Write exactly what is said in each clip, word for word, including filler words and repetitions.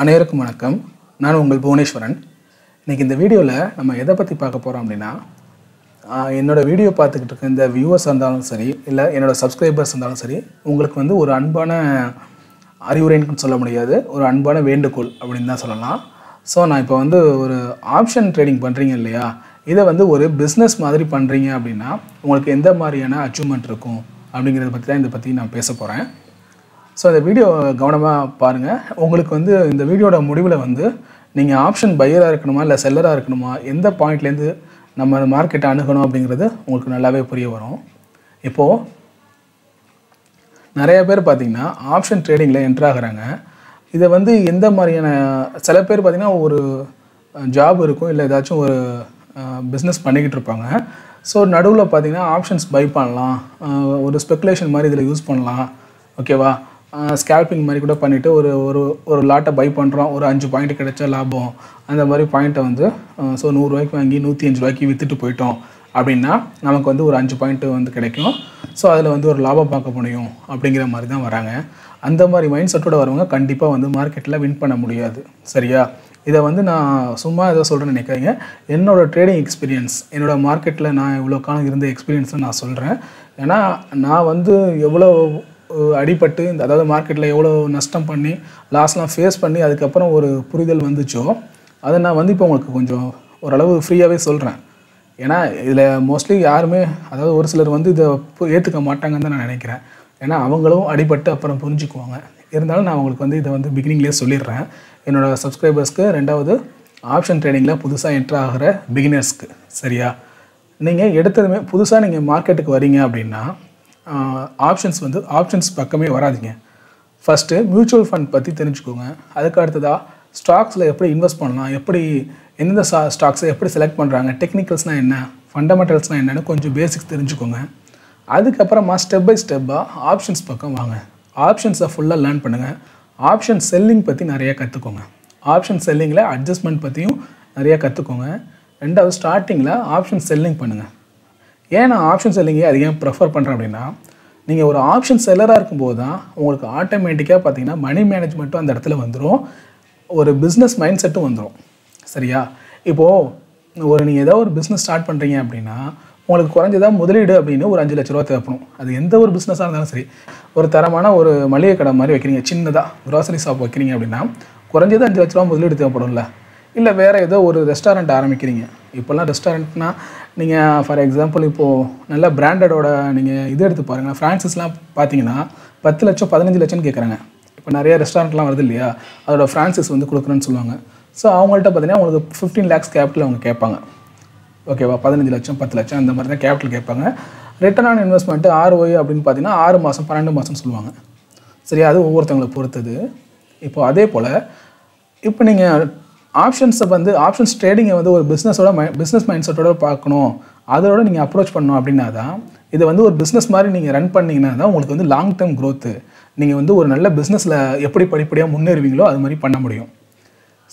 அனைவருக்கும் வணக்கம். நான் உங்கள் புவனேஸ்வரன். இன்றைக்கி இந்த வீடியோவில் நம்ம எதை பற்றி பார்க்க போகிறோம் அப்படின்னா, என்னோடய வீடியோ பார்த்துக்கிட்டு இருக்க இந்த வியூவர்ஸ் இருந்தாலும் சரி, இல்லை என்னோடய சப்ஸ்கிரைபர்ஸ் இருந்தாலும் சரி, உங்களுக்கு வந்து ஒரு அன்பான அறிவுரைன்னு சொல்ல முடியாது, ஒரு அன்பான வேண்டுகோள் அப்படின்னு தான் சொல்லலாம். ஸோ நான் இப்போ வந்து ஒரு ஆப்ஷன் ட்ரேடிங் பண்ணுறீங்க இல்லையா, இதை வந்து ஒரு பிஸ்னஸ் மாதிரி பண்ணுறீங்க அப்படின்னா உங்களுக்கு எந்த மாதிரியான அச்சீவ்மெண்ட் இருக்கும் அப்படிங்கிறத பற்றி தான் இதை பற்றி நான் பேச போகிறேன். ஸோ இந்த வீடியோ கவனமாக பாருங்கள். உங்களுக்கு வந்து இந்த வீடியோட முடிவில் வந்து நீங்கள் ஆப்ஷன் பையராக இருக்கணுமா இல்லை செல்லராக இருக்கணுமா, எந்த பாயிண்ட்லேருந்து நம்ம மார்க்கெட்டை அணுகணும் அப்படிங்கிறது உங்களுக்கு நல்லாவே புரிய வரும். இப்போது நிறைய பேர் பார்த்திங்கன்னா ஆப்ஷன் ட்ரேடிங்கில் என்ட்ராகிறாங்க. இதை வந்து எந்த மாதிரியான சில பேர் பார்த்திங்கன்னா ஒரு ஜாப் இருக்கும், இல்லை ஏதாச்சும் ஒரு பிஸ்னஸ் பண்ணிக்கிட்டு இருப்பாங்க. ஸோ நடுவில் பார்த்திங்கன்னா ஆப்ஷன்ஸ் பை பண்ணலாம், ஒரு ஸ்பெக்குலேஷன் மாதிரி இதில் யூஸ் பண்ணலாம், ஓகேவா, ஸ்கேல்பிங் மாதிரி கூட பண்ணிவிட்டு ஒரு ஒரு ஒரு லாட்டை பை பண்ணுறோம், ஒரு அஞ்சு பாயிண்ட் கிடைச்சா லாபம், அந்த மாதிரி பாயிண்ட்டை வந்து ஸோ நூறுரூவாய்க்கு வாங்கி நூற்றி அஞ்சு ரூபாய்க்கு விற்றுட்டு போயிட்டோம் அப்படின்னா நமக்கு வந்து ஒரு அஞ்சு பாயிண்ட்டு வந்து கிடைக்கும். ஸோ அதில் வந்து ஒரு லாபம் பார்க்க முடியும் அப்படிங்கிற மாதிரி தான் வராங்க. அந்த மாதிரி மைண்ட் செட்டோட வரவங்க கண்டிப்பாக வந்து மார்க்கெட்டில் வின் பண்ண முடியாது, சரியா? இதை வந்து நான் சும்மா ஏதோ சொல்கிறேன்னு நினைக்காதீங்க. என்னோடய ட்ரேடிங் எக்ஸ்பீரியன்ஸ், என்னோடய மார்க்கெட்டில் நான் இவ்வளோ காலம் இருந்த எக்ஸ்பீரியன்ஸை நான் சொல்கிறேன். ஏன்னா நான் வந்து எவ்வளோ அடிபட்டு, இந்த அதாவது மார்க்கெட்டில் எவ்வளோ நஷ்டம் பண்ணி லாஸ்லாம் ஃபேஸ் பண்ணி அதுக்கப்புறம் ஒரு புரிதல் வந்துச்சோ, அதை நான் வந்து இப்போ உங்களுக்கு கொஞ்சம் ஓரளவு ஃப்ரீயாகவே சொல்கிறேன். ஏன்னா இதில் மோஸ்ட்லி யாருமே, அதாவது ஒரு சிலர் வந்து இதை ஏற்றுக்க மாட்டாங்கன்னு தான் நான் நினைக்கிறேன். ஏன்னா அவங்களும் அடிபட்டு அப்புறம் புரிஞ்சுக்குவாங்க. இருந்தாலும் நான் உங்களுக்கு வந்து இதை வந்து பிகினிங்லேயே சொல்லிடுறேன் என்னோடய சப்ஸ்கிரைபர்ஸ்க்கு. ரெண்டாவது, ஆப்ஷன் ட்ரேடிங்கில் புதுசாக என்ட்ரு ஆகிற பிகினர்ஸ்க்கு, சரியா? நீங்கள் எடுத்ததுமே புதுசாக நீங்கள் மார்க்கெட்டுக்கு வரீங்க அப்படின்னா ஆப்ஷன்ஸ் வந்து ஆப்ஷன்ஸ் பக்கமே வராதிங்க. ஃபஸ்ட்டு மியூச்சுவல் ஃபண்ட் பற்றி தெரிஞ்சுக்கோங்க. அதுக்கு அடுத்ததாக ஸ்டாக்ஸில் எப்படி இன்வெஸ்ட் பண்ணலாம், எப்படி எந்தெந்த ஸ்டா ஸ்டாக்ஸை எப்படி செலக்ட் பண்ணுறாங்க, டெக்னிக்கல்ஸ்னால் என்ன, ஃபண்டமெண்டல்ஸ்னால் என்னென்னு கொஞ்சம் பேசிக்ஸ் தெரிஞ்சுக்கோங்க. அதுக்கப்புறமா ஸ்டெப் பை ஸ்டெப்பாக ஆப்ஷன்ஸ் பக்கம் வாங்க. ஆப்ஷன்ஸை ஃபுல்லாக லேர்ன் பண்ணுங்கள். ஆப்ஷன் செல்லிங் பற்றி நிறையா கற்றுக்கோங்க. ஆப்ஷன் செல்லிங்கில் அட்ஜஸ்ட்மெண்ட் பற்றியும் நிறையா கற்றுக்கோங்க. ரெண்டாவது, ஸ்டார்டிங்கில் ஆப்ஷன் செல்லிங் பண்ணுங்கள். ஏன் நான் ஆப்ஷன் செல்லிங்கே அதிகம் ப்ரிஃபர் பண்ணுறேன் அப்படின்னா, நீங்கள் ஒரு ஆப்ஷன் செல்லராக இருக்கும்போது தான் உங்களுக்கு ஆட்டோமேட்டிக்காக பார்த்திங்கன்னா மணி மேனேஜ்மெண்ட்டும் அந்த இடத்துல வந்துடும், ஒரு பிஸ்னஸ் மைண்ட் செட்டும் வந்துடும், சரியா? இப்போது ஒரு நீங்கள் ஏதாவது ஒரு பிஸ்னஸ் ஸ்டார்ட் பண்ணுறீங்க அப்படின்னா உங்களுக்கு குறைஞ்சதாக முதலீடு அப்படின்னு ஒரு அஞ்சு லட்ச ரூபா தேவைப்படும். அது எந்த ஒரு பிஸ்னஸாக இருந்தாலும் சரி. ஒரு தரமான ஒரு மளிகை கடை மாதிரி வைக்கிறீங்க, சின்னதாக க்ராசரி ஷாப் வைக்கிறீங்க அப்படின்னா குறைஞ்சதாக அஞ்சு லட்ச ரூபா முதலீடு தேவைப்படும்ல. இல்லை வேறு ஏதோ ஒரு ரெஸ்டாரண்ட் ஆரம்பிக்கிறீங்க. இப்போல்லாம் ரெஸ்டாரண்ட்னால் நீங்கள் ஃபார் எக்ஸாம்பிள் இப்போது நல்ல பிராண்டடோட நீங்கள் இது எடுத்து பாருங்கள். ஃப்ரான்சஸ்லாம் பார்த்தீங்கன்னா பத்து லட்சம் பதினஞ்சு லட்சம்னு கேட்குறாங்க. இப்போ நிறையா ரெஸ்டாரண்ட்லாம் வருது இல்லையா, அதோட ஃப்ரான்சஸ் வந்து கொடுக்குறேன்னு சொல்லுவாங்க. ஸோ அவங்கள்ட்ட பார்த்தீங்கன்னா உங்களுக்கு ஃபிஃப்டீன் லேக்ஸ் கேபிட்டல் அவங்க கேட்பாங்க, ஓகேவா? பதினஞ்சு லட்சம் பத்து லட்சம் அந்த மாதிரி தான் கேபிட்டல் கேட்பாங்க. ரிட்டர்ன் ஆன் இன்வெஸ்ட்மெண்ட்டு ஆர்ஓஐ அப்படின்னு பார்த்தீங்கன்னா ஆறு மாதம் பன்னெண்டு மாதம்னு சொல்லுவாங்க, சரியா? அது ஒவ்வொருத்தவங்களை பொறுத்தது. இப்போது அதே போல் இப்போ நீங்கள் ஆப்ஷன்ஸை வந்து ஆப்ஷன்ஸ் ட்ரேடிங்கை வந்து ஒரு பிஸ்னஸோட மை பிஸ்னஸ் மைண்ட் செட்டோட பார்க்கணும், அதோட நீங்கள் அப்ரோச் பண்ணணும் அப்படின்னா தான் இதை வந்து ஒரு பிஸ்னஸ் மாதிரி நீங்கள் ரன் பண்ணிங்கன்னா தான் உங்களுக்கு வந்து லாங் டேர்ம் க்ரோத்து, நீங்கள் வந்து ஒரு நல்ல பிஸ்னஸில் எப்படி படிப்படியாக முன்னேறுவீங்களோ அது மாதிரி பண்ண முடியும்,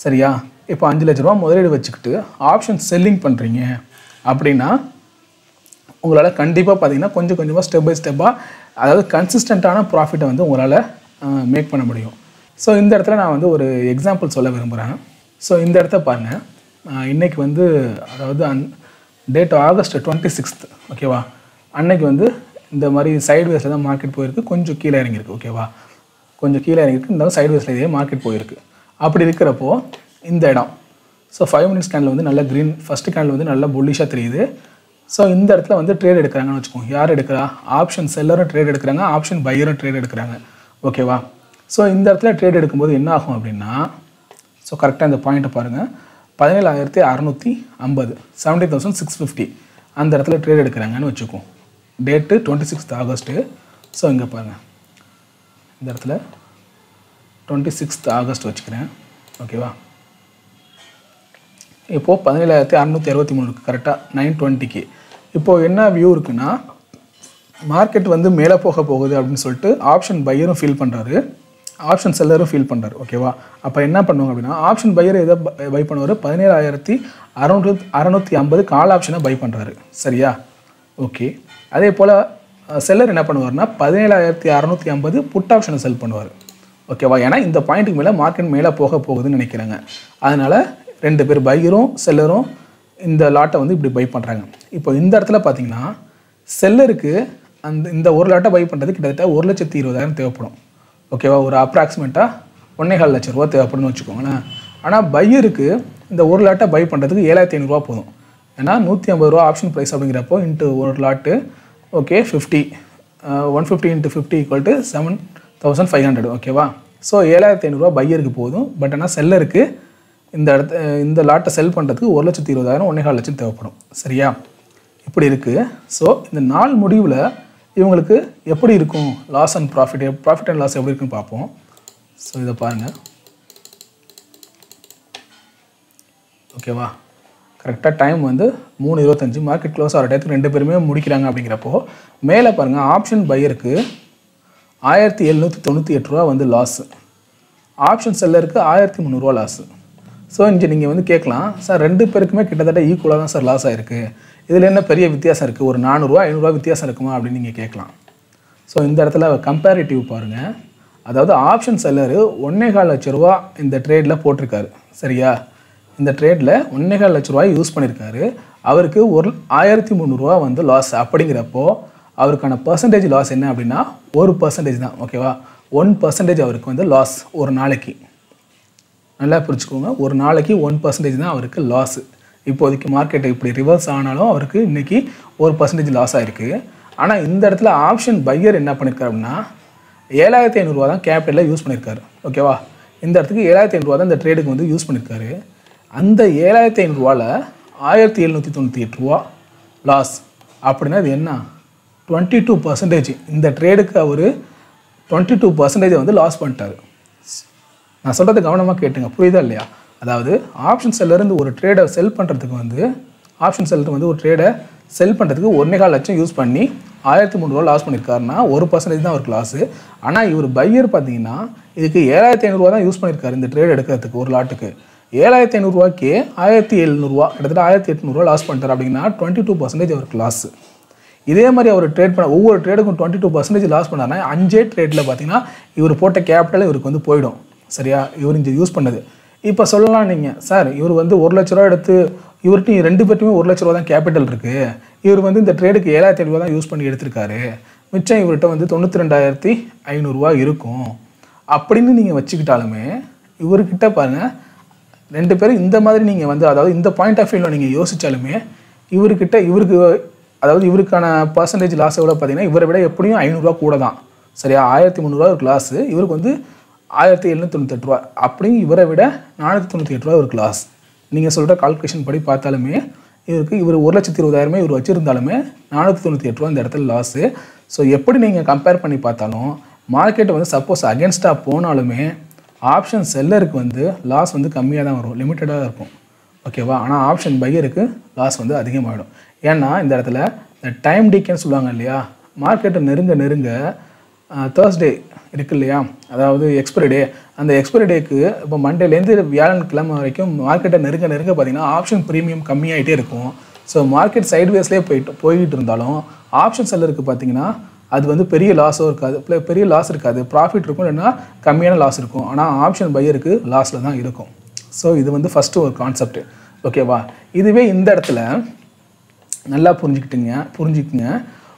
சரியா? இப்போ அஞ்சு லட்ச ரூபா முதலீடு வச்சுக்கிட்டு ஆப்ஷன் செல்லிங் பண்ணுறீங்க அப்படின்னா உங்களால் கண்டிப்பாக பார்த்தீங்கன்னா கொஞ்சம் கொஞ்சமாக ஸ்டெப் பை ஸ்டெப்பாக, அதாவது கன்சிஸ்டண்ட்டான ப்ராஃபிட்டை வந்து உங்களால் மேக் பண்ண முடியும். ஸோ இந்த இடத்துல நான் வந்து ஒரு எக்ஸாம்பிள் சொல்ல விரும்புகிறேன். ஸோ இந்த இடத்த பாருங்கள். இன்றைக்கி வந்து அதாவது அந் டேட் ஆகஸ்ட் டுவெண்ட்டி சிக்ஸ்த், ஓகேவா? அன்னைக்கு வந்து இந்த மாதிரி சைட்வேஸில் தான் மார்க்கெட் போயிருக்கு, கொஞ்சம் கீழே இறங்கியிருக்கு, ஓகேவா? கொஞ்சம் கீழே இறங்கியிருக்கு, இருந்தாலும் சைட்வேஸில் இதே மார்க்கெட் போயிருக்கு. அப்படி இருக்கிறப்போ இந்த இடம் ஸோ ஃபைவ் மினிட்ஸ் கேண்டில் வந்து நல்லா க்ரீன், ஃபஸ்ட்டு கேண்டில் வந்து நல்லா புல்லிஷாக தெரியுது. ஸோ இந்த இடத்துல வந்து ட்ரேட் எடுக்கிறாங்கன்னு வச்சுக்கோங்க. யார் எடுக்கிறா? ஆப்ஷன் செல்லரும் ட்ரேட் எடுக்கிறாங்க, ஆப்ஷன் பையரும் ட்ரேட் எடுக்கிறாங்க, ஓகேவா? ஸோ இந்த இடத்துல ட்ரேட் எடுக்கும்போது என்ன ஆகும் அப்படின்னா, ஸோ கரெக்டாக இந்த பாயிண்ட்டை பாருங்கள், பதினேழாயிரத்தி அறநூற்றி ஐம்பது செவன்டி தௌசண்ட் சிக்ஸ் ஃபிஃப்டி அந்த இடத்துல ட்ரேட் எடுக்கிறாங்கன்னு வச்சுக்கோம். Date twenty sixth August. So இங்கே பாருங்கள், இந்த இடத்துல டுவெண்ட்டி சிக்ஸ்த் ஆகஸ்ட் வச்சுக்கிறேன், ஓகேவா? இப்போது பதினேழாயிரத்தி அறநூற்றி அறுபத்தி மூணு இருக்குது, கரெக்டாக நைன் டுவெண்ட்டிக்கு. இப்போது என்ன வியூ இருக்குன்னா, மார்க்கெட் வந்து மேலே போக போகுது அப்படின்னு சொல்லிட்டு ஆப்ஷன் பையரும் ஃபீல் பண்ணுறாரு, ஆப்ஷன் செல்லரும் ஃபீல் பண்ணுறாரு, ஓகேவா? அப்போ என்ன பண்ணுவாங்க அப்படின்னா, ஆப்ஷன் பையர் எதை பை பண்ணுவார்? பதினேழாயிரத்தி அறநூறு அறநூற்றி ஐம்பது கால் ஆப்ஷனை பை பண்ணுறாரு, சரியா? ஓகே. அதே போல் செல்லர் என்ன பண்ணுவார்னா பதினேழாயிரத்தி அறநூற்றி ஐம்பது புட் ஆப்ஷனை செல் பண்ணுவார், ஓகேவா? ஏன்னா இந்த பாயிண்ட்டுக்கு மேலே மார்க்கெட் மேலே போக போகுதுன்னு நினைக்கிறாங்க. அதனால் ரெண்டு பேர் பையரும் செல்லரும் இந்த லாட்டை வந்து இப்படி பை பண்ணுறாங்க. இப்போ இந்த இடத்துல பார்த்தீங்கன்னா செல்லருக்கு அந்த இந்த ஒரு லாட்டை பை பண்ணுறது கிட்டத்தட்ட ஒரு லட்சத்தி இருபதாயிரம் தேவைப்படும். ஓகேவா? ஒரு அப்ராக்சிமேட்டாக ஒன்றே கால் லட்ச ரூபா தேவைப்படும்னு வச்சுக்கோங்களேன். ஆனால் பையருக்கு இந்த ஒரு லாட்டை பை பண்ணுறதுக்கு ஏழாயிரத்தி ஐநூறுரூவா போதும். ஏன்னா நூற்றி ஐம்பது ரூபா ஆப்ஷன் ப்ரைஸ் அப்படிங்கிறப்போ இன்ட்டு ஒரு lot okay fifty one fifty into fifty equal to seven thousand five hundred ஓகேவா? ஸோ ஏழாயிரத்தி ஐநூறுரூவா பையருக்கு போதும். பட் ஆனால் செல்லருக்கு இந்த இடத்த இந்த லாட்டை செல் பண்ணுறதுக்கு ஒரு லட்சத்தி இருபதாயிரம் ஒன்றே கால் லட்சம் தேவைப்படும். சரியா? இப்படி இருக்குது. ஸோ இந்த நாள் முடிவில் இவங்களுக்கு எப்படி இருக்கும் loss and profit, profit and loss எப்படி இருக்குன்னு பார்ப்போம். ஸோ இதை பாருங்கள். ஓகேவா? கரெக்டாக டைம் வந்து மூணு இருபத்தஞ்சி மார்க்கெட் க்ளோஸ் ஆகிற டயத்துக்கு ரெண்டு பேருமே முடிக்கிறாங்க. அப்படிங்கிறப்போ மேலே பாருங்கள், ஆப்ஷன் பையருக்கு ஆயிரத்தி எழுநூற்றி தொண்ணூற்றி எட்டு ரூபா வந்து லாஸு, ஆப்ஷன் செல்லருக்கு ஆயிரத்தி முந்நூறுரூவா லாஸு. ஸோ இங்கே நீங்கள் வந்து கேட்கலாம், சார் ரெண்டு பேருக்குமே கிட்டத்தட்ட ஈக்குவலாக தான் சார் லாஸ் ஆகிருக்கு, இதில் என்ன பெரிய வித்தியாசம் இருக்குது, ஒரு நானூறுரூவா ஐநூறுரூவா வித்தியாசம் இருக்குமா அப்படின்னு நீங்கள் கேட்கலாம். ஸோ இந்த இடத்துல கம்பேரிட்டிவ் பாருங்கள். அதாவது ஆப்ஷன் செல்லரு ஒன்றே கால் லட்ச ரூபா இந்த ட்ரேடில் போட்டிருக்காரு. சரியா? இந்த ட்ரேடில் ஒன்றே கால் லட்ச ரூபாய் யூஸ் பண்ணியிருக்காரு. அவருக்கு ஒரு ஆயிரத்தி முந்நூறுரூவா வந்து லாஸ். அப்படிங்கிறப்போ அவருக்கான பர்சன்டேஜ் லாஸ் என்ன அப்படின்னா ஒரு பர்சன்டேஜ் தான். ஓகேவா? ஒன் பர்சன்டேஜ் அவருக்கு வந்து லாஸ் ஒரு நாளைக்கு. நல்லா புரிச்சுக்கோங்க, ஒரு நாளைக்கு ஒன் பர்சன்டேஜ் தான் அவருக்கு லாஸு. இப்போதைக்கு மார்க்கெட்டு இப்படி ரிவர்ஸ் ஆனாலும் அவருக்கு இன்றைக்கி ஒரு பர்சன்டேஜ் லாஸ் ஆகிருக்கு. ஆனால் இந்த இடத்துல ஆப்ஷன் பையர் என்ன பண்ணியிருக்காரு அப்படின்னா ஏழாயிரத்தி ஐநூறுரூவா தான் கேபிட்டலில் யூஸ் பண்ணியிருக்காரு. ஓகேவா? இந்த இடத்துக்கு ஏழாயிரத்தி ஐநூறுரூவா தான் இந்த ட்ரேடுக்கு வந்து யூஸ் பண்ணியிருக்காரு. அந்த ஏழாயிரத்தி ஐநூறுரூவாவில் ஆயிரத்தி எழுநூற்றி தொண்ணூற்றி எட்டு ரூபா லாஸ். அப்படின்னா அது என்ன, டுவெண்ட்டி டூ பர்சன்டேஜ். இந்த ட்ரேடுக்கு அவர் டுவெண்ட்டி டூ பர்சன்டேஜை வந்து லாஸ் பண்ணிட்டார். நான் சொல்கிறது கவனமாக கேட்டுங்க, புரியுதா இல்லையா? அதாவது ஆப்ஷன் செல்லருந்து ஒரு ட்ரேடை செல் பண்ணுறதுக்கு வந்து ஆப்ஷன் செல்லர் வந்து ஒரு ட்ரேடை செல் பண்ணுறதுக்கு ஒன்றே கால் லட்சம் யூஸ் பண்ணி ஆயிரத்தி முந்நூறுரூவா லாஸ் பண்ணியிருக்காருன்னா ஒரு பர்சன்டேஜ் தான் அவருக்கு லாஸு. ஆனால் இவர் பையர் பார்த்தீங்கன்னா இதுக்கு ஏழாயிரத்தி ஐநூறுரூவா தான் யூஸ் பண்ணியிருக்காரு இந்த ட்ரேட் எடுக்கிறதுக்கு. ஒரு லாட்டுக்கு ஏழாயிரத்தி ஐநூறுரூவாக்கே ஆயிரத்தி எழுநூறுவா கிட்டத்தட்ட ஆயிரத்தி எட்நூறுவா லாஸ் பண்ணிட்டார். அப்படின்னா டுவெண்ட்டி டூ பர்சன்டேஜ் அவருக்கு லாஸ். இதே மாதிரி அவர் ட்ரேட் பண்ண ஒவ்வொரு ட்ரேடுக்கும் டுவெண்ட்டி டூ பர்சன்டேஜ் லாஸ் பண்ணார்னா அஞ்சே ட்ரேட்டில் பார்த்தீங்கன்னா இவர் போட்ட கேபிட்டல் இவருக்கு வந்து போயிடும். சரியா? இவர் இங்கே யூஸ் பண்ணது. இப்போ சொல்லலாம் நீங்கள், சார் இவர் வந்து ஒரு லட்ச ரூபா எடுத்து இவர்கிட்ட ரெண்டு பேர்ட்டுமே ஒரு லட்ச ரூபா தான் கேபிட்டல் இருக்குது, இவர் வந்து இந்த ட்ரேடுக்கு ஏழாயிரத்தி ஐநூறுவா தான் யூஸ் பண்ணி எடுத்திருக்காரு, மிச்சம் இவர்கிட்ட வந்து தொண்ணூற்றி ரெண்டாயிரத்தி ஐநூறுரூவா இருக்கும் அப்படின்னு நீங்கள் வச்சுக்கிட்டாலுமே இவர்கிட்ட பாருங்கள், ரெண்டு பேரும் இந்த மாதிரி நீங்கள் வந்து அதாவது இந்த பாயிண்ட் ஆஃப் வியூவில் நீங்கள் யோசித்தாலுமே இவர்கிட்ட இவருக்கு அதாவது இவருக்கான பர்சன்டேஜ் லாஸ் எவ்வளோ பார்த்தீங்கன்னா இவரை விட எப்படியும் ஐநூறுரூவா கூட தான். சரியா? ஆயிரத்தி முந்நூறுரூவா ஒரு லாஸு, இவருக்கு வந்து ஆயிரத்தி எழுநூற்றி தொண்ணூற்றி எட்டு ரூபா. அப்படி இவரை விட நானூற்றி தொண்ணூற்றி எட்டு ரூபா ஒரு லாஸ். நீங்கள் சொல்கிற கால்குலேஷன் படி பார்த்தாலுமே இவருக்கு இவர் ஒரு லட்சத்தி இருபதாயிரமே இவர் வச்சுருந்தாலுமே நானூற்றி தொண்ணூற்றி எட்டு ரூபா இந்த இடத்துல லாஸு. ஸோ எப்படி நீங்கள் கம்பேர் பண்ணி பார்த்தாலும் மார்க்கெட் வந்து சப்போஸ் அகேன்ஸ்டாக போனாலுமே ஆப்ஷன் செல்லருக்கு வந்து லாஸ் வந்து கம்மியாக தான் வரும், லிமிட்டடாக இருக்கும். ஓகேவா? ஆனால் ஆப்ஷன் பையருக்கு லாஸ் வந்து அதிகமாகிடும். ஏன்னா இந்த இடத்துல இந்த டைம் டீக்கேன்னு சொல்லுவாங்க இல்லையா, மார்க்கெட்டை நெருங்க நெருங்க தேர்ஸ்டே இருக்குது இல்லையா, அதாவது எக்ஸ்பைரி டே, அந்த எக்ஸ்பைரி டேக்கு இப்போ மண்டேலேருந்து வியாழன்கிழமை வரைக்கும் மார்க்கெட்டை நெருங்க நெருங்க பார்த்திங்கன்னா ஆப்ஷன் ப்ரீமியம் கம்மியாகிட்டே இருக்கும். ஸோ மார்க்கெட் சைட்வேஸ்லேயே போயிட்டு போய்கிட்டு இருந்தாலும் ஆப்ஷன் செல்லருக்கு பார்த்திங்கன்னா அது வந்து பெரிய லாஸோ இருக்காது, பெரிய லாஸ் இருக்காது, ப்ராஃபிட் இருக்கும், இல்லைன்னா கம்மியான லாஸ் இருக்கும். ஆனால் ஆப்ஷன் பையருக்கு லாஸில் தான் இருக்கும். ஸோ இது வந்து ஃபஸ்ட்டு ஒரு கான்செப்ட். ஓகேவா? இதுவே இந்த இடத்துல நல்லா புரிஞ்சுக்கிட்டுங்க புரிஞ்சுக்குங்க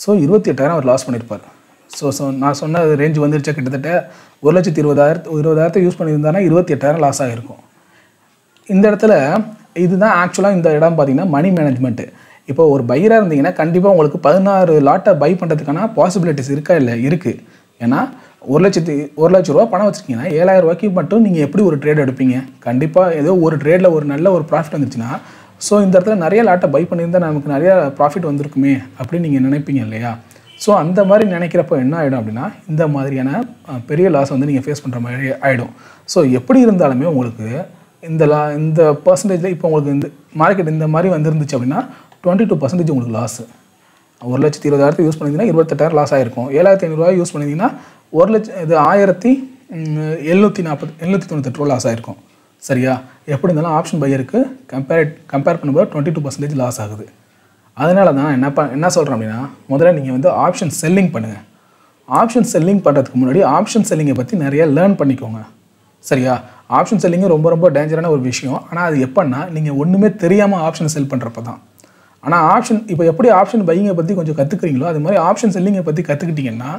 ஸோ இருபத்தி எட்டாயிரம் அவர் லாஸ் பண்ணியிருப்பார். ஸோ ஸோ நான் சொன்ன ரேஞ்சு வந்துருச்சா, கிட்டத்தட்ட ஒரு லட்சத்தி இருபதாயிரத்து இருபதாயிரத்தை யூஸ் பண்ணியிருந்தாருன்னா இருபத்தி எட்டாயிரம் லாஸ் ஆகிருக்கும். இந்த இடத்துல இதுதான் ஆக்சுவலாக இந்த இடம் பார்த்திங்கன்னா மணி மேனேஜ்மெண்ட்டு. இப்போ ஒரு பையராக இருந்தீங்கன்னா கண்டிப்பாக உங்களுக்கு பதினாறு லாட்டை பை பண்ணுறதுக்கான பாசிபிலிட்டிஸ் இருக்கா? இல்லை, இருக்குது. ஏன்னா ஒரு லட்சத்தி ஒரு லட்ச ரூபா பணம் வச்சுருக்கீங்கன்னா ஏழாயிரம் ரூபாய்க்கு மட்டும் நீங்கள் எப்படி ஒரு ட்ரேட் எடுப்பீங்க? கண்டிப்பாக ஏதோ ஒரு ட்ரேடில் ஒரு நல்ல ஒரு ப்ராஃபிட் வந்துச்சுன்னா ஸோ இந்த இடத்துல நிறைய லாட்டை பை பண்ணியிருந்தால் நமக்கு நிறையா ப்ராஃபிட் வந்திருக்குமே அப்படின்னு நீங்கள் நினைப்பீங்க இல்லையா? So, அந்த மாதிரி நினைக்கிறப்ப என்ன ஆயிடும் அப்படினா இந்த மாதிரியான பெரிய லாஸ் வந்து நீங்க ஃபேஸ் பண்ற மாதிரி ஆயிடும். சோ எப்படி இருந்தாலுமே உங்களுக்கு இந்த இந்த परसेंटेजல இப்போ உங்களுக்கு இந்த மார்க்கெட் இந்த மாதிரி வந்திருந்துச்சு அப்படினா twenty-two percent உங்களுக்கு loss. one lakh twenty thousand use பண்ணீங்கன்னா twenty-eight thousand லாஸ் ஆயிருக்கும். seventy-five hundred ரூபாய் யூஸ் பண்ணீங்கன்னா one lakh seventeen forty-eight loss ஆயிருக்கும். சரியா? எப்படி இருந்தாலும் ஆப்ஷன் பையருக்கு கம்பேர் கம்பேர் பண்ணும்போது twenty-two percent லாஸ் ஆகுது. அதனால தான் என்ன என்ன சொல்றேன் அப்படினா முதல்ல நீங்க வந்து ஆப்ஷன் செல்லிங் பண்ணுங்க. ஆப்ஷன் செல்லிங் பண்றதுக்கு முன்னாடி ஆப்ஷன் செல்லிங்கை பத்தி நிறைய லேர்ன் பண்ணிக்கோங்க. சரியா? ஆப்ஷன் செல்லிங் ரொம்ப ரொம்ப டேஞ்சரான ஒரு விஷயம். ஆனா அது எப்பன்னா நீங்க ஒண்ணுமே தெரியாம ஆப்ஷன் செல் பண்றப்பதான். ஆனா ஆப்ஷன் இப்போ எப்படி ஆப்ஷன் பையிங்கை பத்தி கொஞ்சம் கத்துக்கிறீங்களோ அது மாதிரி ஆப்ஷன் செல்லிங்கை பத்தி கத்துக்கிட்டீங்கன்னா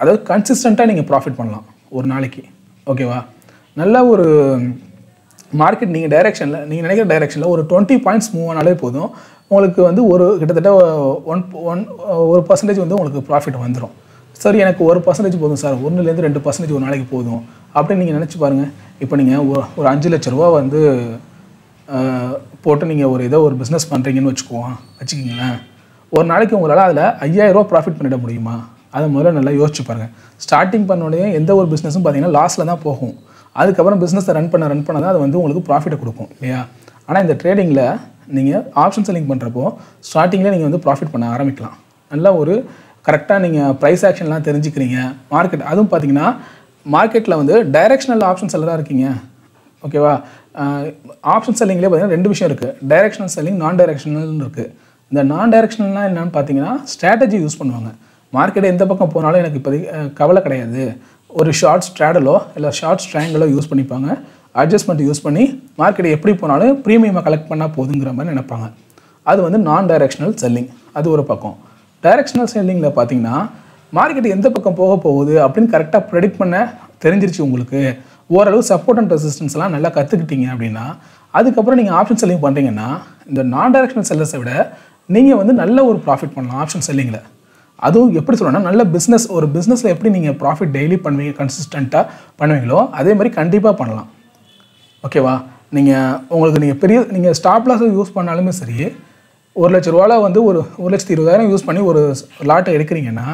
அதாவது கன்சிஸ்டன்ட்டா நீங்க ப்ராஃபிட் பண்ணலாம் ஒரு நாளைக்கு. ஓகேவா? நல்ல ஒரு மார்க்கெட் நீங்க டைரக்ஷன்ல நீங்க நினைக்கிற டைரக்ஷன்ல ஒரு twenty points மூவ் ஆனாலே போதும். உங்களுக்கு வந்து ஒரு கிட்டத்தட்ட one percent வந்து உங்களுக்கு profit வந்துரும். சரி எனக்கு one percent போதும் சார் one ல இருந்து two percent ஒரு நாளைக்கு போதும் அப்படி நீங்க நினைச்சு பாருங்க. இப்போ நீங்க ஒரு five lakh ரூபாய் வந்து போட்டு நீங்க ஒரு ஏதோ ஒரு business பண்றீங்கன்னு வெச்சுக்குவோம். வெச்சுக்கிங்களா? ஒரு நாளைக்கு உங்களால அதுல five thousand profit பண்ணிட முடியுமா? அத முதல்ல நல்லா யோசிச்சு பாருங்க. ஸ்டார்டிங் பண்ணனோடே எந்த ஒரு businessம் பாத்தீங்கன்னா லாஸ்ல தான் போகும். அதுக்கு அப்புறம் business ரன் பண்ண ரன் பண்ணா தான் அது வந்து உங்களுக்கு profit கொடுக்கும். இல்லையா? ஆனா இந்த ட்ரேடிங்ல நீங்க ஆப்ஷன் செல்லிங் பண்றப்போ ஸ்டார்டிங்ல நீங்க வந்து ப்ராஃபிட் பண்ண ஆரம்பிக்கலாம். நல்ல ஒரு கரெக்ட்டா நீங்க பிரைஸ் ஆக்ஷன்லாம் தெரிஞ்சிக்கிறீங்க. மார்க்கெட் அதுவும் பாத்தீங்கன்னா மார்க்கெட்ல வந்து டைரக்ஷனல் ஆப்ஷன் செல்லரா இருக்கீங்க. ஓகேவா? ஆப்ஷன் செல்லிங்லயே பாத்தீங்கன்னா ரெண்டு விஷயம் இருக்கு. டைரக்ஷனல் செல்லிங், நான் டைரக்ஷனல்னு இருக்கு. இந்த நான் டைரக்ஷனல்னா என்னன்னு பாத்தீங்கன்னா ஸ்ட்ராட்டஜி யூஸ் பண்ணுவாங்க. மார்க்கெட் எந்த பக்கம் போனாலும் எனக்கு இப்படி கவலை கிடையாது. ஒரு ஷார்ட் ஸ்ட்ராடலோ இல்ல ஷார்ட் ட்ரையாங்கிளோ யூஸ் பண்ணிப்பாங்க. அட்ஜஸ்ட்மென்ட் யூஸ் பண்ணி மார்க்கெட் எப்படி போனாலும் பிரீமியமா கலெக்ட் பண்ணா போதும்ங்கற மாதிரி நினைப்பாங்க. அது வந்து நான் டைரக்ஷனல் செல்லிங். அது ஒரு பக்கம். டைரக்ஷனல் செல்லிங்ல பாத்தீங்கன்னா மார்க்கெட் எந்த பக்கம் போக போகுது அப்படிን கரெக்ட்டா பிரெடிக்ட் பண்ண தெரிஞ்சிருச்சு உங்களுக்கு. ஓரளவு சப்போர்ட் அண்ட் ரெசிஸ்டன்ஸ்லாம் நல்லா கத்துக்கிட்டீங்க அப்படினா அதுக்கு அப்புறம் நீங்க ஆப்ஷன் செல்லிங் பண்றீங்கன்னா இந்த நான் டைரக்ஷனல் செல்லர்ஸை விட நீங்க வந்து நல்ல ஒரு ப்ராஃபிட் பண்ணலாம் ஆப்ஷன் செல்லிங்ல. அதுவும் எப்படி சொல்றேன்னா நல்ல business ஒரு businessல எப்படி நீங்க ப்ராஃபிட் டெய்லி பண்ணுவீங்க கன்சிஸ்டன்ட்டா பண்ணுவீங்களோ அதே மாதிரி கண்டிப்பா பண்ணலாம். ஓகேவா? நீங்க உங்களுக்கு நீங்க பெரிய நீங்க ஸ்டாப் லாஸ் யூஸ் பண்ணாலுமே சரி one lakh வந்து ஒரு one lakh twenty thousand use பண்ணி ஒரு லாட் எடுக்கறீங்கன்னா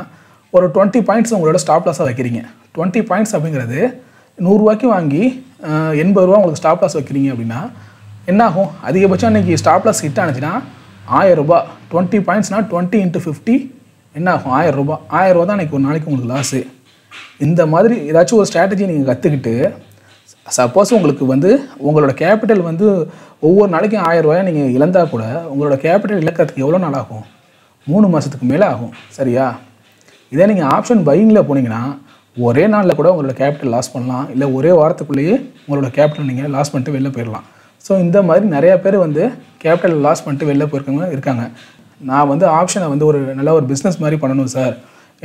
ஒரு twenty points உங்களோட ஸ்டாப் லாஸா வைக்கிறீங்க. twenty points அப்படிங்கிறது one hundred ரூபாய்க்கு வாங்கி eighty ரூபாய் உங்களுக்கு ஸ்டாப் லாஸ் வைக்கிறீங்க அப்படினா என்ன ஆகும்? அதிகபட்சம் நீங்க ஸ்டாப் லாஸ் ஹிட் ஆனதுனா one thousand ரூபாய் twenty pointsனா twenty into fifty என்ன ஆகும்? one thousand ரூபாய் one thousand ரூபாய் தான் ஒரு நாளைக்கு உங்களுக்கு லாஸ். இந்த மாதிரி ஏதாச்சும் ஒரு ஸ்ட்ராட்டஜி நீங்க கத்துக்கிட்டு சப்போஸ் உங்களுக்கு வந்து உங்களோட கேபிட்டல் வந்து ஒவ்வொரு நாளைக்கு one thousand ரூபாய் நீங்க இழந்தா கூட உங்களோட கேபிட்டல் இழக்கிறதுக்கு எவ்வளவு நாள் ஆகும்? three மாசத்துக்கு மேல ஆகும். சரியா? இதே நீங்க ஆப்ஷன் பையிங்ல போனீங்கன்னா ஒரே நாள்ல கூட உங்களோட கேபிட்டல் லாஸ் பண்ணலாம். இல்ல ஒரே வாரத்துக்குள்ளேயே உங்களோட கேபிட்டல் நீங்க லாஸ் பண்ணிட்டு வெளிய போயிரலாம். சோ இந்த மாதிரி நிறைய பேர் வந்து கேபிட்டல் லாஸ் பண்ணிட்டு வெளிய போறவங்க இருக்காங்க. நான் வந்து ஆப்ஷனை வந்து ஒரு நல்ல ஒரு business மாதிரி பண்ணனும் சார்.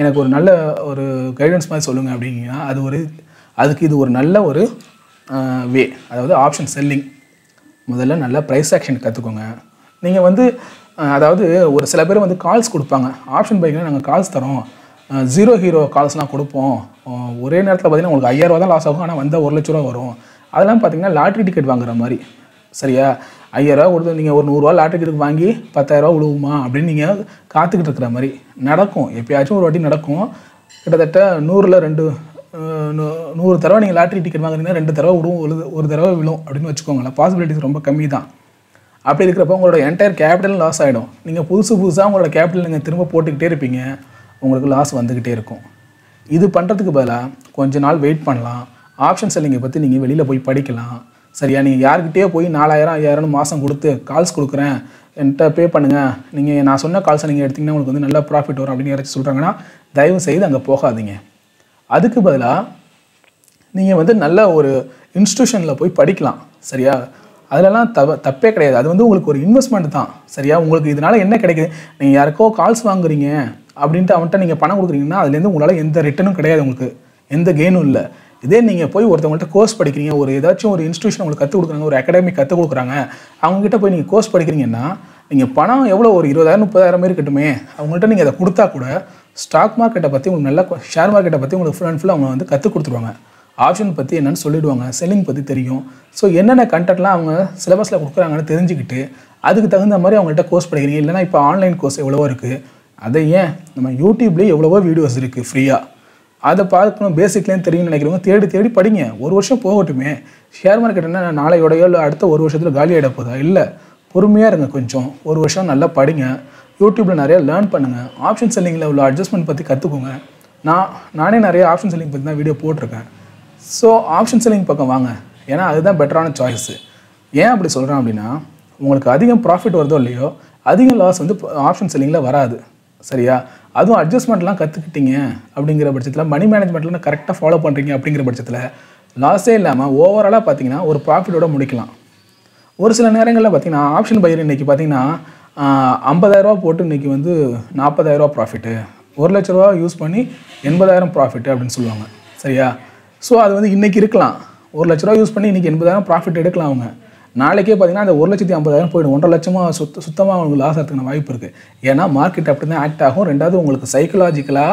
எனக்கு ஒரு நல்ல ஒரு கைடன்ஸ் மாதிரி சொல்லுங்க அப்படிங்கனா அது ஒரு அதுக்கு இது ஒரு நல்ல ஒரு வே. அதாவது ஆப்ஷன் செல்லிங் முதல்ல நல்ல பிரைஸ் ஆக்ஷன் கத்துக்கோங்க. நீங்க வந்து அதாவது ஒரு சில பேர் வந்து கால்ஸ் கொடுப்பாங்க. ஆப்ஷன் பையிங்ல நாங்க கால்ஸ் தரோம். ஜீரோ ஹீரோ கால்ஸ்லாம் கொடுப்போம். ஒரே நேரத்துல பாத்தீங்கன்னா உங்களுக்கு five thousand ரூபாய் தான் லாஸ் ஆகும். ஆனா வந்தா one lakh ரூபாய் வரும். அதெல்லாம் பாத்தீங்கன்னா லாட்டரி டிக்கெட் வாங்குற மாதிரி. சரியா? five thousand ரூபாய் கொடுத்து நீங்க ஒரு one hundred ரூபாய் லாட்டரி டிக்கெட் வாங்கி ten thousand ரூபாய் விழுவுமா அப்படி நீங்க காத்துக்கிட்டு இருக்கிற மாதிரி நடக்கும். எப்பயாச்சும் ஒரு வாட்டி நடக்கும். கிட்டத்தட்ட one hundred ல two நூறு தடவை நீங்க லாட்டரி டிக்கெட் வாங்குறீங்கன்னா ரெண்டு தடவை விடும் ஒரு தடவை விழும் அப்படினு வெச்சுக்கோங்க. பாசிபிலிட்டிஸ் ரொம்ப கம்மி தான். அப்படி இருக்கறப்ப உங்களோட என்டையர் கேபிட்டல் லாஸ் ஆயிடும். நீங்க புதுசு புதுசா உங்களோட கேபிட்டல் நீங்க திரும்ப போட்டுக்கிட்டே இருப்பீங்க. உங்களுக்கு லாஸ் வந்துக்கிட்டே இருக்கும். இது பண்றதுக்கு பதிலா கொஞ்ச நாள் வெயிட் பண்ணலாம். ஆப்ஷன் செல்லிங்கை பத்தி நீங்க வெளியில போய் படிக்கலாம். சரியா? நீங்க யார்கிட்டயோ போய் four thousand five thousand மாசம் கொடுத்து கால்ஸ் கொடுக்குறேன் என்கிட்ட பே பண்ணுங்க நீங்க நான் சொன்ன கால்ஸ் நீங்க எடுத்தீங்கன்னா உங்களுக்கு வந்து நல்ல ப்ராஃபிட் வரும் அப்படினு யாராச்சும் சொல்றாங்கன்னா தயவு செய்து அங்க போகாதீங்க. அதுக்கு பதிலா நீங்க வந்து நல்ல ஒரு இன்ஸ்டிடியூஷன்ல போய் படிக்கலாம். சரியா? அதெல்லாம் தப்பே கிடையாது. அது வந்து உங்களுக்கு ஒரு இன்வெஸ்ட்மென்ட் தான். சரியா? உங்களுக்கு இதனால என்ன கிடைக்குது? நீங்க யாருக்கோ கால்ஸ் வாங்குறீங்க அப்படினு அவன்கிட்ட நீங்க பணம் கொடுக்குறீங்கன்னா அதுல இருந்து உங்களால எந்த ரிட்டனும் கிடையாது. உங்களுக்கு எந்த கெயினும் இல்ல. இதே நீங்க போய் ஒருத்தவங்கள்ட்ட கோர்ஸ் படிக்கிறீங்க. ஒரு ஏதாச்சும் ஒரு இன்ஸ்டிடியூஷன் உங்களுக்கு கத்து கொடுக்குறாங்க. ஒரு அகாடமி கத்து கொடுக்குறாங்க. அவங்க கிட்ட போய் நீங்க கோர்ஸ் படிக்கிறீங்கன்னா நீங்க பணம் எவ்வளவு ஒரு twenty thousand thirty thousand இருக்கட்டுமே அவங்கள்ட்ட நீங்க அதை கொடுத்தா கூட ஸ்டாக் மார்க்கெட்டை பத்தி உங்களுக்கு நல்ல ஷேர் மார்க்கெட்டை பத்தி உங்களுக்கு ஃபுல் அண்ட் ஃபுல் அவங்க வந்து கத்து கொடுத்துருவாங்க. ஆப்ஷன் பத்தி என்னன்னு சொல்லிடுவாங்க. செல்லிங் பத்தி தெரியும். ஸோ என்னென்ன கண்டென்ட்லாம் அவங்க சிலபஸ்ல கொடுக்குறாங்கன்னு தெரிஞ்சுக்கிட்டு அதுக்கு தகுந்த மாதிரி அவங்கள்ட்ட கோர்ஸ் படிக்கிறீங்க. இல்லைன்னா இப்போ ஆன்லைன் கோர்ஸ் எவ்வளவோ இருக்கு. That's why we YouTube videos free. That's why we have basic length. We have to study one year. We have to go to the share market. We have to go to the share market. We have to go to the share market. YouTube learn பண்ணுங்க option selling level adjustment பத்தி கத்துக்குங்க நான் நானே நிறைய option selling பத்தி தான் video போட்டுருக்கேன் so option selling பக்கம் வாங்க ஏனா அதுதான் பெட்டரான சாய்ஸ் ஏன் அப்படி சொல்றேன் அப்படினா உங்களுக்கு அதிகம் profit வருதோ இல்லையோ அதிக loss வந்து option sellingல வராது சரியா அதுவும் adjustmentலாம் கத்துக்கிட்டீங்க அப்படிங்கற பட்சத்துல money managementல கரெக்ட்டா follow பண்றீங்க அப்படிங்கற பட்சத்துல loss ஏ இல்லாம ஓவராலா பாத்தீங்கன்னா ஒரு profit ஓட முடிக்கலாம் ஒரு சில நேரங்கள்ல பாத்தீங்கன்னா option buyer இன்னைக்கு பாத்தீங்கன்னா fifty thousand போட்டு இன்னைக்கு வந்து forty thousand profit one lakh use பண்ணி eighty thousand profit அப்படினு சொல்வாங்க சரியா சோ அது வந்து இன்னைக்கு இருக்கலாம் one lakh யூஸ் பண்ணி இன்னைக்கு eighty thousand profit எடுக்கலாம் அவங்க நாளைக்கே பாத்தீங்கன்னா அந்த one lakh fifty thousand போய்டும் one point five லட்சமா சுத்தமா உங்களுக்கு லாஸ் ஆகிறதுக்கு வாய்ப்பு இருக்கு ஏனா மார்க்கெட் அப்படி தான் ஆக்ட் ஆகும் ரெண்டாவது உங்களுக்கு சைக்காலஜிக்கலா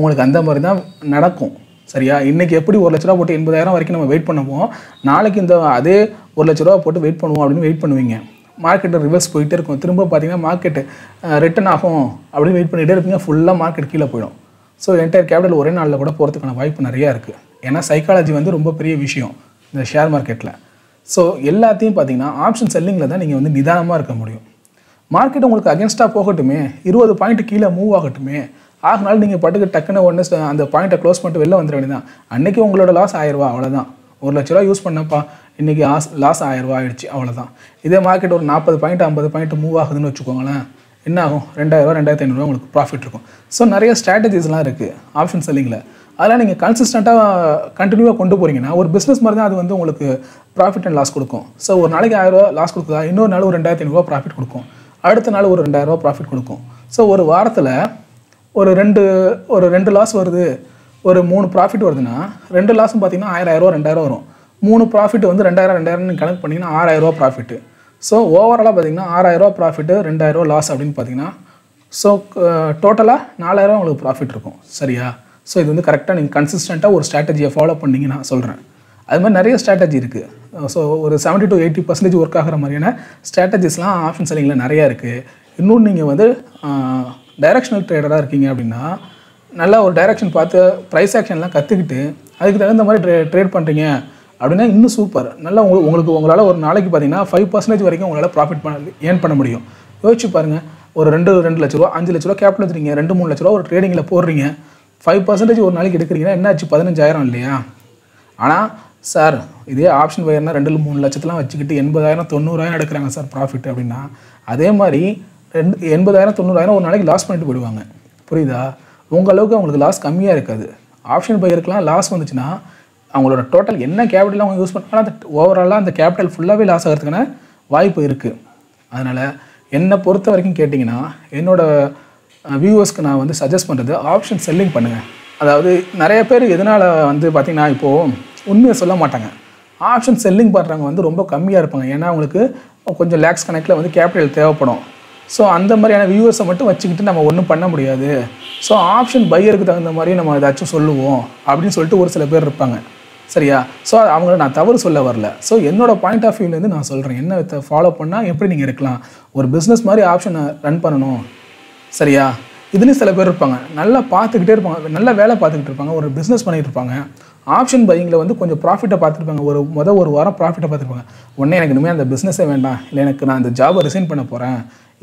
உங்களுக்கு அந்த மாதிரி தான் நடக்கும் சரியா இன்னைக்கு எப்படி one lakh போட்டு eighty thousand வரைக்கும் நம்ம வெயிட் பண்ணுவோம் நாளைக்கு இந்த அதே one lakh போட்டு வெயிட் பண்ணுவோம் அப்படினு வெயிட் பண்ணுவீங்க Market reverse போயிட்டே இருக்கும் திரும்ப பாத்தீங்கன்னா மார்க்கெட் ரிட்டர்ன் ஆகும் அப்படி வெயிட் பண்ணிட்டே இருப்பீங்க ஃபுல்லா மார்க்கெட் கீழ போய்டும் சோ என்டைர் கேபிடல் ஒரே நாள்ல கூட போறதுக்கான வாய்ப்பு நிறைய இருக்கு ஏனா சைக்காலஜி வந்து ரொம்ப பெரிய விஷயம் இந்த ஷேர் மார்க்கெட்ல சோ எல்லாத்தையும் பாத்தீங்கன்னா ஆப்ஷன் செல்லிங்ல தான் நீங்க வந்து நிதானமா இருக்க முடியும் மார்க்கெட் உங்களுக்கு அகைன்ஸ்டா போகட்டுமே twenty பாயிண்ட் கீழ மூவ் ஆகட்டுமே ஆகனால நீங்க பட்டுக்கு டக்குன ஒண்ணே அந்த பாயிண்ட க்ளோஸ் பண்ணிட்டு வெளிய வந்திர வேண்டியதான் அன்னைக்கு உங்களோட லாஸ் one thousand ரூபாய் அவ்வளவுதான் one lakh யூஸ் பண்ணப்பா இன்னைக்கு லாஸ் one thousand ரூபாய் ஆயிடுச்சு அவ்வளவுதான் இதே மார்க்கெட் ஒரு forty point fifty point move ஆகுதுன்னு வெச்சுக்கோங்களே என்ன ஆகும் two thousand two thousand five hundred உங்களுக்கு प्रॉफिट இருக்கும் சோ நிறைய ஸ்ட்ராட்டஜிஸ்லாம் இருக்கு ஆப்ஷன் செல்லிங்ல அதனால நீங்க கன்சிஸ்டன்ட்டா கண்டினியூவா கொண்டு போறீங்கனா ஒரு பிசினஸ் மாதிரி தான் அது வந்து உங்களுக்கு प्रॉफिट and loss கொடுக்கும் சோ ஒரு நாளைக்கு one thousand ரூபாய் லாஸ் கொடுக்குதா இன்னொரு நாள் ஒரு two thousand five hundred profit கொடுக்கும் அடுத்த நாள் ஒரு two thousand ரூபாய் प्रॉफिट கொடுக்கும் சோ ஒரு வாரத்துல ஒரு ரெண்டு ஒரு ரெண்டு லாஸ் வருது ஒரு மூணு प्रॉफिट வருதுனா ரெண்டு லாஸும் பாத்தீங்கன்னா one thousand two thousand வரும் three profit வந்து two thousand two thousand னு கணக்கு பண்ணீங்கன்னா six thousand profit சோ ஓவராலா பாத்தீங்கன்னா six thousand profit two thousand loss அப்படினு பாத்தீங்கன்னா சோ டோட்டலா four thousand உங்களுக்கு profit இருக்கும் சரியா சோ இது வந்து கரெக்ட்டா நீங்க கன்சிஸ்டன்ட்டா ஒரு ஸ்ட்ராட்டஜியை ஃபாலோ பண்ணீங்க நான் சொல்றேன் அது மாதிரி நிறைய ஸ்ட்ராட்டஜி இருக்கு சோ ஒரு seventy to eighty percent work ஆகுற மாதிரியான ஸ்ட்ராட்டஜிஸ்லாம் ஆப்ஷன் செல்லிங்ல நிறைய இருக்கு இன்னும் நீங்க வந்து டைரக்ஷனல் ட்ரேடரா இருக்கீங்க அப்படினா நல்ல ஒரு டைரக்ஷன் பார்த்து price actionலாம் கத்துக்கிட்டு அதுக்கு தகுந்த மாதிரி ட்ரேட் பண்றீங்க அப்படினா இன்னும் சூப்பர் நல்ல உங்களுக்கு உங்களால ஒரு நாளைக்கு பாத்தீங்கன்னா five percent வரைக்கும் உங்களால profit பண்ண earn பண்ண முடியும் யோசிச்சு பாருங்க ஒரு two two lakh ரூபாய் five lakh ரூபாய் கேபிட்டல் எடுத்துறீங்க two three lakh ரூபாய் ஒரு ட்ரேடிங்ல போடுறீங்க five percent ஒரு நாளைக்கு எடுக்கறீங்க என்னாச்சு fifteen thousand இல்லையா ஆனா சார் இதே ஆப்ஷன் வயர்னா two three lakh வச்சிக்கிட்டு eighty thousand ninety thousand எடுக்கறாங்க சார் profit அப்படினா அதே மாதிரி eighty thousand ninety thousand ஒரு நாளைக்கு லாஸ் பண்ணிட்டு போடுவாங்க புரியுதா உங்க அளவுக்கு உங்களுக்கு லாஸ் கம்மியா இருக்காது ஆப்ஷன் பையர்க்கலாம் லாஸ் வந்துச்சுனா அவங்களோட டோட்டல் என்ன கேபிட்டல் அவங்க யூஸ் பண்ணாலும் அந்த ஓவராலா அந்த கேபிட்டல் ஃபுல்லாவே லாஸ் ஆகிறதுக்கான வாய்ப்பு இருக்கு அதனால என்ன பொறுத்த வரைக்கும் கேட்டிங்கனா என்னோட வியூவர்ஸ்க்கு நான் வந்து சஜஸ்ட் பண்றது ஆப்ஷன் செல்லிங் பண்ணுங்க அதாவது நிறைய பேர் எதனால வந்து பாத்தீங்கன்னா இப்போ உண்மையை சொல்ல மாட்டாங்க ஆப்ஷன் செல்லிங் பண்றவங்க வந்து ரொம்ப கம்மியா இருப்பாங்க ஏனா உங்களுக்கு கொஞ்சம் லாக்ஸ் கணக்குல வந்து கேபிட்டல் தேவைப்படும் சோ அந்த மாதிரியான வியூவர்ஸை மட்டும் வச்சிக்கிட்டு நம்ம ஒண்ணும் பண்ண முடியாது சோ ஆப்ஷன் பையருக்கு தகுந்த மாதிரி நம்ம ஏதாச்சும் சொல்லுவோம் அப்படினு சொல்லிட்டு ஒரு சில பேர் இருப்பாங்க சரியா சோ அவங்கள நான் தவறு சொல்ல வரல சோ என்னோட பாயிண்ட் ஆஃப் வியூல இருந்து நான் சொல்றேன் என்ன ஃபாலோ பண்ணா எப்படி நீங்க இருக்கலாம் ஒரு business மாதிரி ஆப்ஷனை ரன் பண்ணனும் சரியா இதுல சில பேர் இருப்பாங்க நல்லா பாத்துக்கிட்டே இருப்பாங்க நல்ல வேலை பாத்துக்கிட்டே இருப்பாங்க ஒரு business பண்ணிட்டு இருப்பாங்க ஆப்ஷன் பையிங்ல வந்து கொஞ்சம் profit பாத்துட்டு இருப்பாங்க ஒரு முத ஒரு வாரம் profit பாத்துட்டு இருப்பாங்க உடனே எனக்கு இன்னும் அந்த business-ஏ வேண்டாம் இல்ல எனக்கு நான் அந்த job-ஐ resign பண்ண போறேன்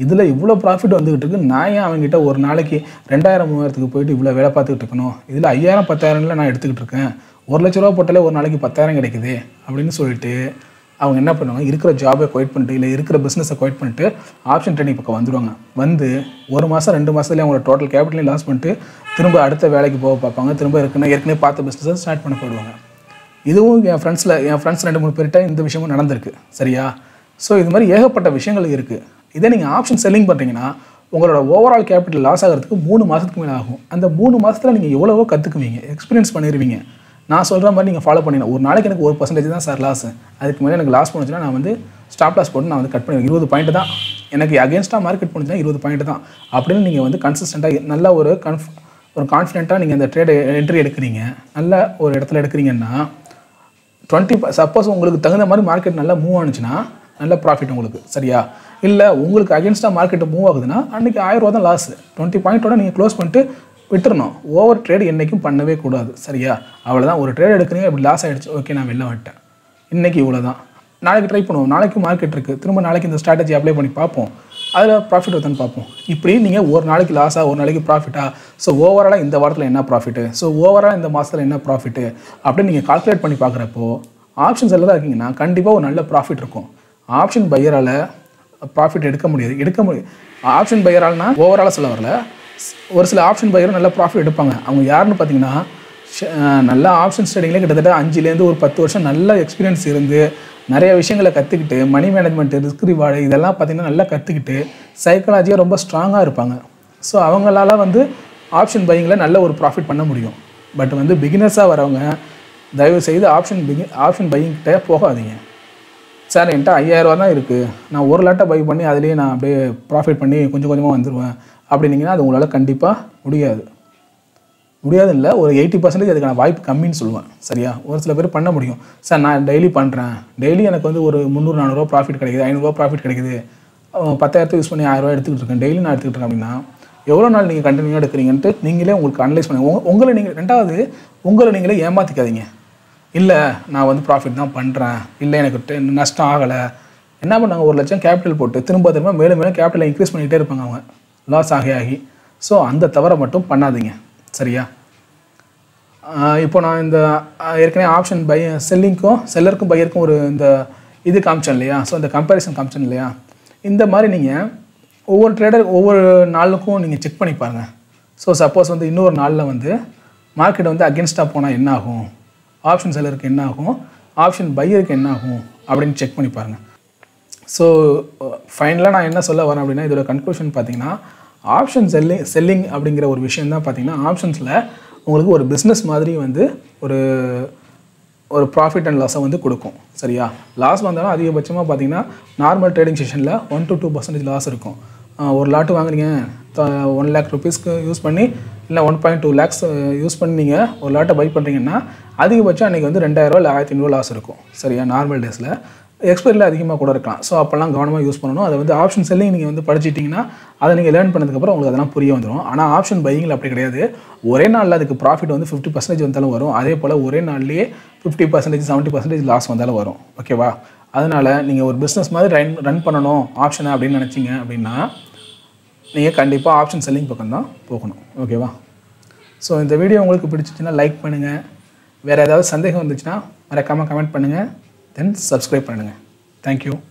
இதுல இவ்ளோ profit வந்துக்கிட்டு இருக்கு நான் ஏன் அவங்கிட்ட ஒரு நாளைக்கு two thousand three thousand போய் இவ்ளோ வேலை பாத்துக்கிட்டு இருக்கணும் இதுல five thousand ten thousand நான் எடுத்துக்கிட்டு இருக்கேன் one lakh போட்டாலே ஒரு நாளைக்கு ten thousand கிடைக்குது அப்படினு சொல்லிட்டு அவங்க என்ன பண்ணுவாங்க இருக்கிற ஜாபை குவைட் பண்ணிட்டு இல்ல இருக்கிற business-ஐ குவைட் பண்ணிட்டு ஆப்ஷன் ட்ரேடிங் பக்கம் வந்துருவாங்க வந்து ஒரு மாசம் ரெண்டு மாசத்துல அவங்களோட டோட்டல் கேபிட்டல் லாஸ் பண்ணிட்டு திரும்ப அடுத்த வேலைக்கு போக பார்ப்பாங்க திரும்ப இருக்குன்னா ஏற்கனவே பார்த்த business-ஐ ஸ்டார்ட் பண்ண போடுவாங்க இதுவும் என் friends-ல என் friends ரெண்டு மூணு பேர்ட்ட இந்த விஷயமும் நடந்துருக்கு சரியா சோ இது மாதிரி ஏகப்பட்ட விஷயங்கள் இருக்கு இத நீங்க ஆப்ஷன் செல்லிங் பண்றீங்கனா உங்களோட ஓவரால் கேபிட்டல் லாஸ் ஆகிறதுக்கு three மாசத்துக்கு மேல ஆகும் அந்த three மாசத்துல நீங்க எவ்வளவோ கத்துக்குவீங்க எக்ஸ்பீரியன்ஸ் பண்ணிருவீங்க நான் சொல்ற மாதிரி நீங்க ஃபாலோ பண்ணீங்க ஒரு நாளைக்கு எனக்கு one percent தான் சார் லாஸ் அதுக்கு மேல எனக்கு லாஸ் போனுச்சுனா நான் வந்து ஸ்டாப் லாஸ் போட்டு நான் வந்து கட் பண்ணுவேன் twenty பாயிண்ட் தான் எனக்கு அகைன்ஸ்டா மார்க்கெட் போனுச்சுனா twenty பாயிண்ட் தான் அப்படியே நீங்க வந்து கன்சிஸ்டன்ட்டா நல்ல ஒரு ஒரு கான்ஃபிடன்ட்டா நீங்க அந்த ட்ரேட் என்ட்ரி எடுக்கறீங்க நல்ல ஒரு இடத்துல எடுக்கறீங்கன்னா twenty சப்போஸ் உங்களுக்கு தகுந்த மாதிரி மார்க்கெட் நல்லா மூவ் ஆனுச்சுனா நல்ல ப்ராஃபிட் உங்களுக்கு சரியா. இல்ல உங்களுக்கு அகைன்ஸ்டா மார்க்கெட் மூவ் ஆகுதுனா அன்னைக்கு ஆயிரம் ரூபாய் தான் லாஸ். இருபது பாயிண்ட் ஓட நீங்க க்ளோஸ் பண்ணிட்டு விட்டுறணும். ஓவர் ட்ரேட் என்னைக்கும் பண்ணவே கூடாது சரியா. அவ்வளவுதான். ஒரு ட்ரேட் எடுக்கறீங்க அப்படி லாஸ் ஆயிடுச்சு, ஓகே நான் வெளில வந்துட்டேன், இன்னைக்கு இவ்வளவுதான். நாளைக்கு ட்ரை பண்ணுவோம், நாளைக்கு மார்க்கெட் இருக்கு, திரும்ப நாளைக்கு இந்த ஸ்ட்ராட்டஜி அப்ளை பண்ணி பார்ப்போம், அதில் ப்ராஃபிட் வருதுன்னு பார்ப்போம். இப்படி நீங்கள் ஒரு நாளைக்கு லாஸாக ஒரு நாளைக்கு ப்ராஃபிட்டாக, ஸோ ஓவராலாக இந்த வாரத்தில் என்ன ப்ராஃபிட்டு, ஸோ ஓவரால் இந்த மாதத்தில் என்ன ப்ராஃபிட்டு அப்படின்னு நீங்கள் கால்குலேட் பண்ணி பார்க்குறப்போ ஆப்ஷன்ஸ் எல்லாம் தான் இருக்கீங்கன்னா கண்டிப்பாக ஒரு நல்ல ப்ராஃபிட் இருக்கும். ஆப்ஷன் பையரால் ப்ராஃபிட் எடுக்க முடியாது, எடுக்க முடியாது. ஆப்ஷன் பையரால்னா ஓவராலாக சொல்ல வரல, ஒரு சில ஆப்ஷன் பையரும் நல்ல ப்ராஃபிட் எடுப்பாங்க. அவங்க யாருன்னு பார்த்தீங்கன்னா நல்லா ஆப்ஷன்ஸ் ட்ரேடிங்லேயே கிட்டத்தட்ட அஞ்சுலேருந்து ஒரு பத்து வருஷம் நல்ல எக்ஸ்பீரியன்ஸ் இருந்து நிறைய விஷயங்களை கற்றுக்கிட்டு மணி மேனேஜ்மெண்ட் ரிஸ்க் ரிவார்டு இதெல்லாம் பார்த்திங்கன்னா நல்லா கற்றுக்கிட்டு சைக்காலஜியாக ரொம்ப ஸ்ட்ராங்காக இருப்பாங்க. ஸோ அவங்களால வந்து ஆப்ஷன் பையிங்கில் நல்ல ஒரு ப்ராஃபிட் பண்ண முடியும். பட் வந்து பிகினர்ஸாக வரவங்க தயவுசெய்து ஆப்ஷன் பிகி ஆப்ஷன் பையிங்கிட்ட போகாதீங்க. சார் என்கிட்ட ஐயாயிரம் ரூபா தான் இருக்குது, நான் ஒரு லாட்டை பை பண்ணி அதுலேயே நான் அப்படியே ப்ராஃபிட் பண்ணி கொஞ்சம் கொஞ்சமாக வந்துடுவேன் அப்படின்னிங்கன்னா அது உங்களால் கண்டிப்பாக முடியாது. முடியாது இல்லை, ஒரு எயிட்டி பர்சன்டேஜ் அதுக்கான வாய்ப்பு கம்மின்னு சொல்லுவேன் சரியா. ஒரு சில பேர் பண்ண முடியும், சார் நான் டெய்லி பண்ணுறேன், டெய்லி எனக்கு வந்து ஒரு முந்நூறு நானூறுரூவா ப்ராஃபிட் கிடைக்குது, ஐநூறுரூவா ப்ராஃபிட் கிடைக்குது, பத்தாயிரத்து யூஸ் பண்ணி ஆயிரரூவா எடுத்துக்கிட்டு இருக்கேன், டெய்லி நான் எடுத்துக்கிட்டு இருக்கேன் அப்படின்னா எவ்வளோ நாள் நீங்கள் கண்டினியூவாக எடுக்கிறீங்கன்ட்டு நீங்களே உங்களுக்கு அனலைஸ் பண்ணுங்கள். உங்களை நீங்கள் ரெண்டாவது உங்களை நீங்களே ஏமாற்றிக்காதீங்க. இல்லை நான் வந்து ப்ராஃபிட் தான் பண்ணுறேன், இல்லை எனக்கு நஷ்டம் ஆகலை, என்ன பண்ணாங்க ஒரு லட்சம் கேபிட்டல் போட்டு திரும்ப திரும்ப மேலும் மேலும் கேபிட்டலை இன்க்ரீஸ் பண்ணிகிட்டே இருப்பாங்க அவங்க லாஸ் ஆகி ஆகி. ஸோ அந்த தவறை மட்டும் பண்ணாதீங்க சரியா. இப்போ நான் இந்த ஏற்கனவே ஆப்ஷன் பை செல்லிங்க்கும் செல்லருக்கும் பையருக்கும் ஒரு இந்த இது காமிச்சேன் இல்லையா, ஸோ இந்த கம்பேரிசன் காமிச்சேன் இல்லையா. இந்த மாதிரி நீங்கள் ஒவ்வொரு ட்ரேடர் ஒவ்வொரு நாளுக்கும் நீங்கள் செக் பண்ணி பாருங்கள். ஸோ சப்போஸ் வந்து இன்னொரு நாளில் வந்து மார்க்கெட் வந்து அகென்ஸ்டாக போனால் என்ன ஆகும், ஆப்ஷன் செல்லருக்கு என்ன ஆகும், ஆப்ஷன் பையருக்கு என்ன ஆகும் அப்படின்னு செக் பண்ணி பாருங்கள். ஸோ ஃபைனலாக நான் என்ன சொல்ல வரேன் அப்படின்னா இதோட கன்க்ளூஷன் பார்த்தீங்கன்னா ஆப்ஷன் செல்லிங் செல்லிங் அப்படிங்கிற ஒரு விஷயம் தான் பார்த்தீங்கன்னா ஆப்ஷன்ஸில் உங்களுக்கு ஒரு பிஸ்னஸ் மாதிரி வந்து ஒரு ஒரு ப்ராஃபிட் அண்ட் லாஸை வந்து கொடுக்கும் சரியா. லாஸ் வந்தாலும் அதிகபட்சமாக பார்த்தீங்கன்னா நார்மல் ட்ரேடிங் செஷனில் one to two percentage loss இருக்கும். ஒரு லாட்டு வாங்குறீங்க ஒன் லேக் ருபீஸ்க்கு யூஸ் பண்ணி இல்லை one point two lakhs use பண்ணி நீங்கள் ஒரு லாட்டை பை பண்ணுறீங்கன்னா அதிகபட்சம் அன்றைக்கி வந்து ரெண்டாயிரூவா இல்லை ஆயிரத்தி ஐநூறுவா லாஸ் இருக்கும் சரியா. நார்மல் டேஸில் எக்ஸ்பைரியில் அதிகமாக கூட இருக்கலாம். ஸோ அப்போல்லாம் கவனமாக யூஸ் பண்ணணும். அதை வந்து ஆப்ஷன் செல்லிங் நீங்கள் வந்து படிச்சிட்டிங்கன்னா அதை நீங்கள் லேர்ன் பண்ணதுக்கப்புறம் உங்களுக்கு அதெல்லாம் புரிய வந்துடும். ஆனால் ஆப்ஷன் பையிங்கில் அப்படி கிடையாது. ஒரே நாளில் அதுக்கு ப்ராஃபிட் வந்து ஃபிஃப்டி பர்சன்டேஜ் வந்தாலும் வரும், அதே போல் ஒரே நாள்லேயே fifty percentage seventy percentage loss வந்தாலும் வரும் ஓகேவா. அதனால் நீங்கள் ஒரு பிஸ்னஸ் மாதிரி ரன் ரன் பண்ணணும் ஆப்ஷனை அப்படின்னு நினச்சிங்க அப்படின்னா நீங்கள் கண்டிப்பாக ஆப்ஷன் செல்லிங் பக்கம் தான் போகணும் ஓகேவா. ஸோ இந்த வீடியோ உங்களுக்கு பிடிச்சிச்சின்னா லைக் பண்ணுங்கள், வேறு ஏதாவது சந்தேகம் வந்துச்சுன்னா மறக்காமல் கமெண்ட் பண்ணுங்கள், தென் சப்ஸ்கிரைப் பண்ணுங்கள். தேங்க்யூ.